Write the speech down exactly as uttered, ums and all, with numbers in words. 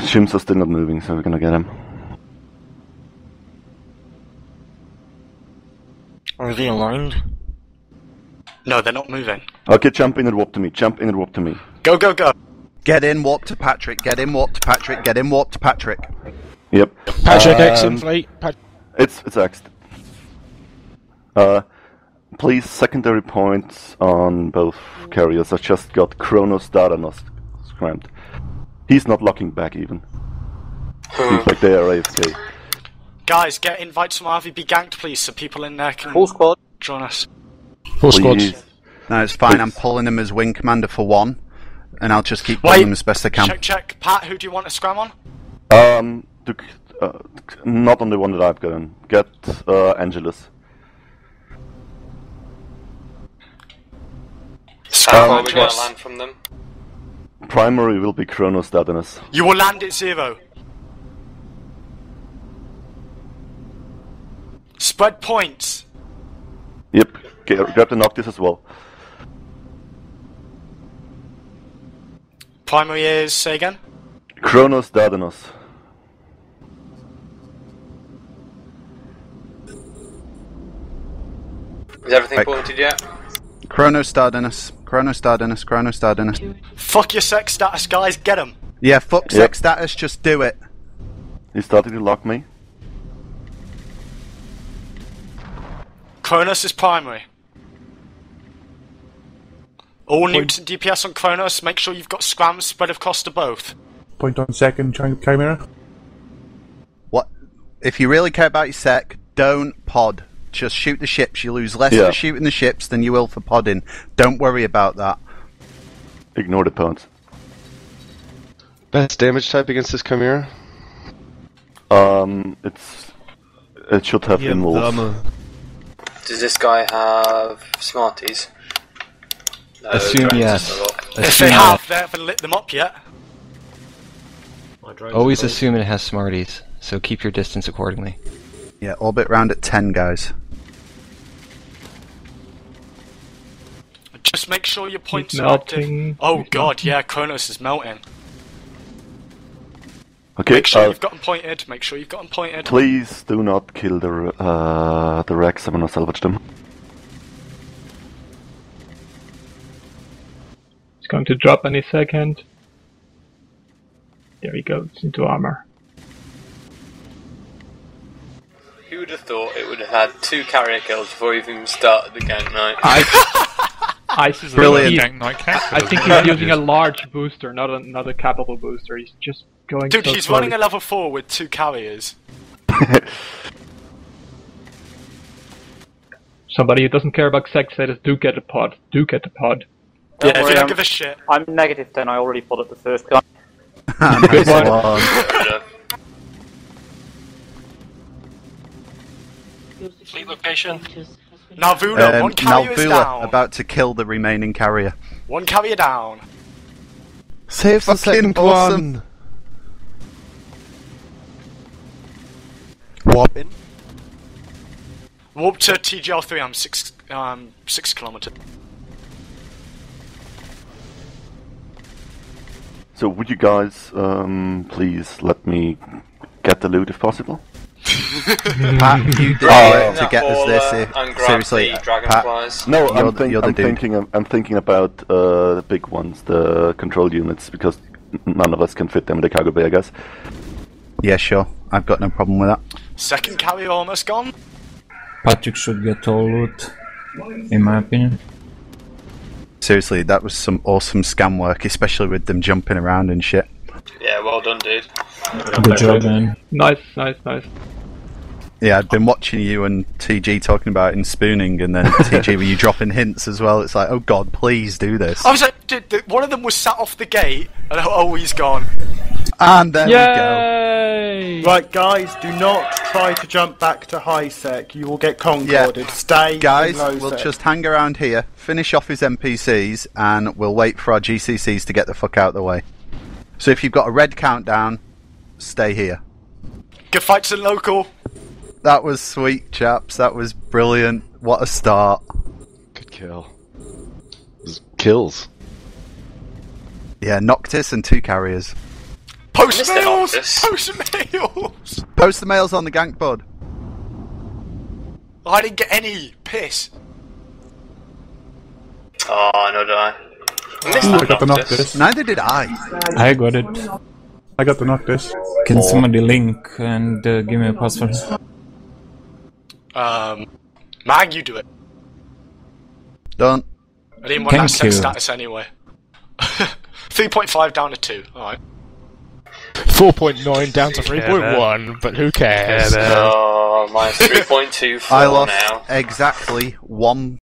Shims are still not moving, so we're gonna get him. Are they aligned? No, they're not moving. Okay, jump in and warp to me. Jump in and warp to me. Go, go, go! Get in, warp to Patrick. Get in, warp to Patrick. Get in, warp to Patrick. Yep. Patrick, um, X in flight. Pat it's, it's X'd. Uh, please, secondary points on both carriers. I just got Chronos Dardanus scrammed. He's not locking back even. Seems like they are A F K. Guys, get invites from R V B ganked, please, so people in there can... Full squad. Join us. Full squad. No, it's fine. Please. I'm pulling him as wing commander for one, and I'll just keep pulling Wait. him as best I can. Check, check. Pat, who do you want to scram on? Um, to, uh, not on the one that I've got in. Get uh, Angelus. How far are we going to land from them? Primary will be Chronos Dardanus. You will land at zero. Spread points. Yep, grab the Noctis as well. Primary is, say again? Chronos Dardanus. Is everything pointed yet? Chronos Dardanus. Chronos Dardanus. Chronos Dardanus. Fuck your sex status, guys, get him! Yeah, fuck yep. sex status, just do it. He's starting to lock me. Chronos is primary. All nukes and D P S on Chronos, make sure you've got scrams spread across to both. Point on second, Chimera. What? If you really care about your sec, don't pod. Just shoot the ships, you lose less yeah. for shooting the ships than you will for podding. Don't worry about that. Ignore the pods. Best damage type against this Chimera? Um, it's... It should have yeah, involved. Does this guy have Smarties? No, Assume yes. Assume if they have, yes. they haven't lit them up yet. Always assume it has Smarties, so keep your distance accordingly. Yeah, orbit round at ten, guys. Just make sure your points are active. Oh god, yeah, Chronos is melting. Okay, make sure uh, you've got them pointed, make sure you've got them pointed. Please do not kill the uh, the Rex, I'm gonna salvage them. It's going to drop any second. There he goes, into armor. Who would have thought it would have had two carrier kills before you even started the gank night? I, I, brilliant. Gank night I, I think he's using a large booster, not a, not a capital booster, he's just... Dude, so he's slowly. running a level four with two carriers. Somebody who doesn't care about sex status, do get a pod. Do get a pod. Don't yeah, worry, if you don't I'm, give a shit. I'm negative ten, I already podded the first guy. Good one. Fleet location. Nalvula, um, one carrier Nalvula is down. About to kill the remaining carrier. One carrier down. Save the second awesome. one. Warp in. Warp to T G L three, I'm six, um, six kilometers. So would you guys, um, please let me get the loot if possible? Pat, you did uh, to get us this, here. seriously, Pat, No, I'm, think, the, I'm, thinking, I'm, I'm thinking about uh, the big ones, the control units, because none of us can fit them in the cargo bay, I guess. Yeah, sure. I've got no problem with that. Second carrier almost gone. Patrick should get all loot, in my opinion. Seriously, that was some awesome scam work, especially with them jumping around and shit. Yeah, well done, dude. Good job, man. Nice, nice, nice. Yeah, I've been watching you and T G talking about it in spooning, and then T G were you dropping hints as well. It's like, oh god, please do this. I was like, dude, one of them was sat off the gate, and oh, he's gone. And there Yay! we go. Right, guys, do not try to jump back to high sec. You will get concorded. Yeah. Stay Guys, in low we'll sec. just hang around here, finish off his N P Cs, and we'll wait for our G C Cs to get the fuck out of the way. So if you've got a red countdown, stay here. Good fights in local. That was sweet, chaps. That was brilliant. What a start. Good kill. Kills. Yeah, Noctis and two carriers. Post mails! Post mails! Post the mails on the gank pod. I didn't get any. Piss. Oh, no, did I? I missed that I got the Noctis. Neither did I. I got it. I got the Noctis. Can oh. somebody link and uh, give me a password? Um, Mag, you do it. Done. I didn't want Thank that sex status anyway. three point five down to two, alright. four point nine down to three point one, but who cares? Oh, mine's three point two four now. I lost exactly one